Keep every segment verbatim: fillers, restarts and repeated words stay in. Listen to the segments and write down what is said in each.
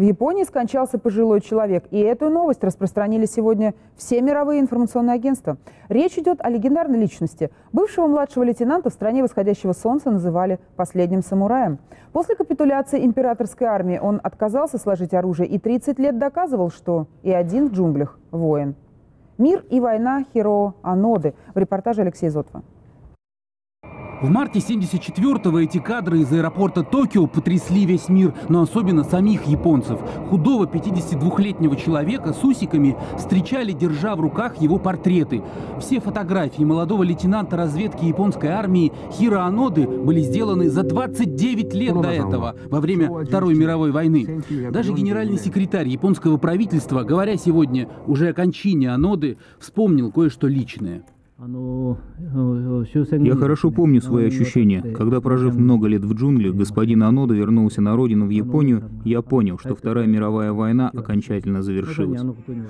В Японии скончался пожилой человек, и эту новость распространили сегодня все мировые информационные агентства. Речь идет о легендарной личности. Бывшего младшего лейтенанта в стране восходящего солнца называли «последним самураем». После капитуляции императорской армии он отказался сложить оружие и тридцать лет доказывал, что и один в джунглях воин. «Мир и война» Хиро Оноды в репортаже Алексея Зотова. В марте семьдесят четвёртого эти кадры из аэропорта Токио потрясли весь мир, но особенно самих японцев. Худого пятидесятидвухлетнего человека с усиками встречали, держа в руках его портреты. Все фотографии молодого лейтенанта разведки японской армии Хиро Оноды были сделаны за двадцать девять лет до этого, во время Второй мировой войны. Даже генеральный секретарь японского правительства, говоря сегодня уже о кончине Оноды, вспомнил кое-что личное. Я хорошо помню свои ощущения. Когда, прожив много лет в джунглях, господин Онода вернулся на родину в Японию, я понял, что Вторая мировая война окончательно завершилась.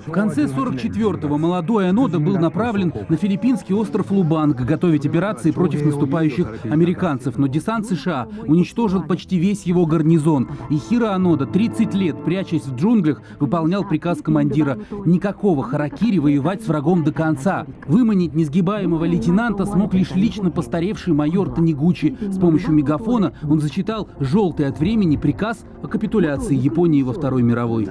В конце сорок четвёртого молодой Онода был направлен на филиппинский остров Лубанг готовить операции против наступающих американцев. Но десант США уничтожил почти весь его гарнизон. И Хиро Онода тридцать лет, прячась в джунглях, выполнял приказ командира. Никакого харакири воевать с врагом до конца. Выманить несгибаемого лейтенанта смог лишь лично постаревший майор Танигучи. С помощью мегафона он зачитал желтый от времени приказ о капитуляции Японии во Второй мировой.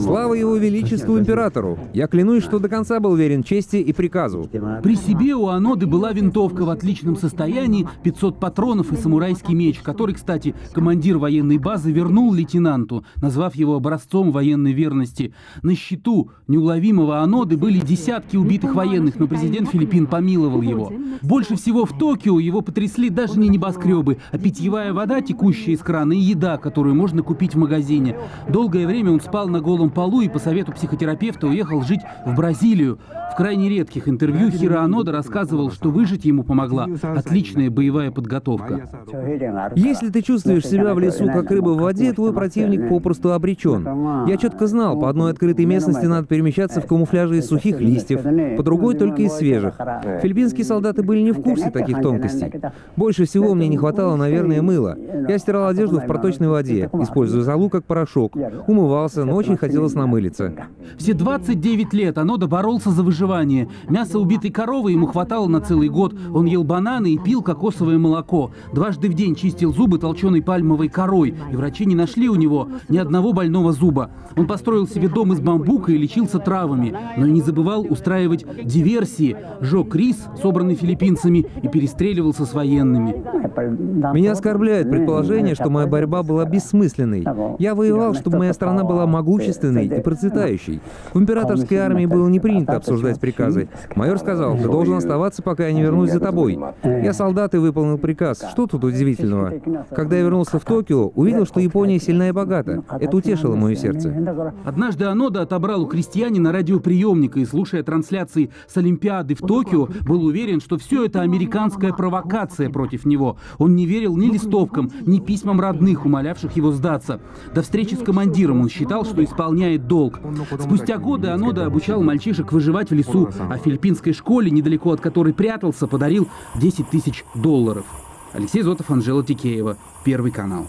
Слава его величеству императору! Я клянусь, что до конца был верен чести и приказу. При себе у Оноды была винтовка в отличном состоянии, пятьсот патронов и самурайский меч, который, кстати, командир военной базы вернул лейтенанту, назвав его образцом военной верности. На счету неуловимого Оноды были десятки убитых военных, но президент Филип И Пин помиловал его. Больше всего в Токио его потрясли даже не небоскребы, а питьевая вода, текущая из крана, и еда, которую можно купить в магазине. Долгое время он спал на голом полу и по совету психотерапевта уехал жить в Бразилию. В крайне редких интервью Хиро Онода рассказывал, что выжить ему помогла отличная боевая подготовка. Если ты чувствуешь себя в лесу, как рыба в воде, твой противник попросту обречен. Я четко знал, по одной открытой местности надо перемещаться в камуфляже из сухих листьев, по другой только из свежих. Филиппинские солдаты были не в курсе таких тонкостей. Больше всего мне не хватало, наверное, мыла. Я стирал одежду в проточной воде, используя золу как порошок. Умывался, но очень хотелось намылиться. Все двадцать девять лет Онода боролся за выживание. Мясо убитой коровы ему хватало на целый год. Он ел бананы и пил кокосовое молоко. Дважды в день чистил зубы толченой пальмовой корой. И врачи не нашли у него ни одного больного зуба. Он построил себе дом из бамбука и лечился травами. Но не забывал устраивать диверсии. Жег рис, собранный филиппинцами, и перестреливался с военными. Меня оскорбляет предположение, что моя борьба была бессмысленной. Я воевал, чтобы моя страна была могущественной и процветающей. В императорской армии было не принято обсуждать приказы. Майор сказал, ты должен оставаться, пока я не вернусь за тобой. Я солдат и выполнил приказ. Что тут удивительного? Когда я вернулся в Токио, увидел, что Япония сильна и богата. Это утешило мое сердце. Однажды Онода отобрал у крестьянина радиоприемника и, слушая трансляции с Олимпиады в Токио, был уверен, что все это американская провокация против него. Он не верил ни листовкам, ни письмам родных, умолявших его сдаться. До встречи с командиром он считал, что исполняет долг. Спустя годы Онода обучал мальчишек выживать в лесу. А в филиппинской школе, недалеко от которой прятался, подарил десять тысяч долларов. Алексей Зотов, Анжела Текеева, Первый канал.